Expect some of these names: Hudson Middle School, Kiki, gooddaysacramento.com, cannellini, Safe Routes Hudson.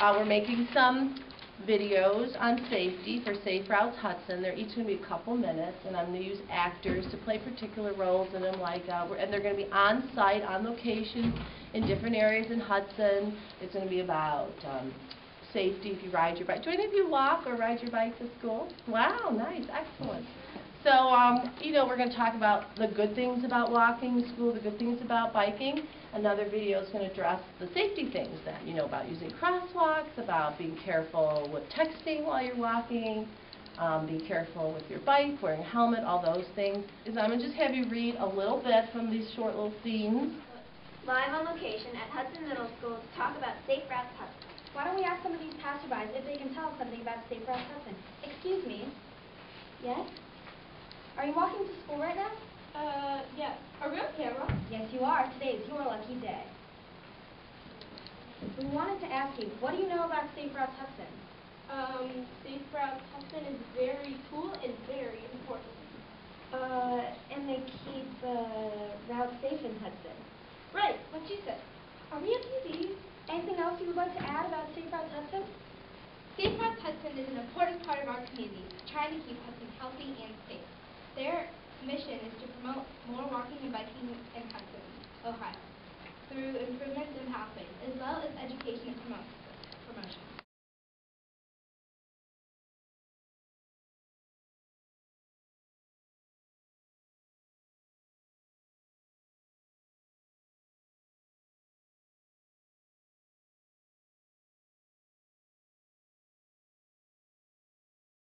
We're making some videos on safety for Safe Routes Hudson. They're each going to be a couple minutes, and I'm going to use actors to play particular roles in them, and they're going to be on site, on location, in different areas in Hudson. It's going to be about safety if you ride your bike. Do any of you walk or ride your bike to school? Wow, nice, excellent. So, we're going to talk about the good things about walking to school, the good things about biking. Another video is going to address the safety things then, about using crosswalks, about being careful with texting while you're walking, being careful with your bike, wearing a helmet, all those things. So I'm going to just have you read a little bit from these short little scenes. Live on location at Hudson Middle School to talk about Safe Routes Hudson. Why don't we ask some of these passerbys if they can tell us something about Safe Routes Hudson? Excuse me. Yes? Are you walking to school right now? Yeah. Are we on camera? Yes, you are. Today is your lucky day. We wanted to ask you, what do you know about Safe Routes Hudson? Safe Routes Hudson is very cool and very important. And they keep routes safe in Hudson. Right, what she said. Are we on TV? Anything else you would like to add about Safe Routes Hudson? Safe Routes Hudson is an important part of our community, trying to keep Hudson healthy and safe. Their mission is to promote more walking and biking in Hudson, Ohio, through improvements in how